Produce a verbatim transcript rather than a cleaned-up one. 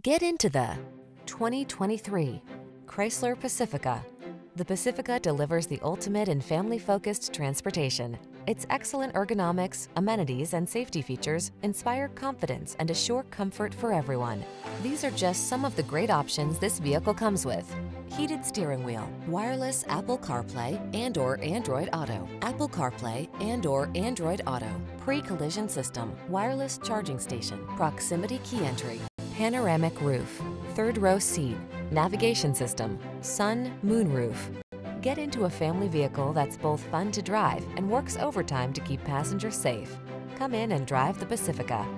Get into the twenty twenty-three Chrysler Pacifica. The Pacifica delivers the ultimate in family-focused transportation. Its excellent ergonomics, amenities, and safety features inspire confidence and assure comfort for everyone. These are just some of the great options this vehicle comes with: heated steering wheel, wireless Apple CarPlay and or Android Auto, Apple CarPlay and or Android Auto, pre-collision system, wireless charging station, proximity key entry, panoramic roof, third row seat, navigation system, sun, moon roof. Get into a family vehicle that's both fun to drive and works overtime to keep passengers safe. Come in and drive the Pacifica.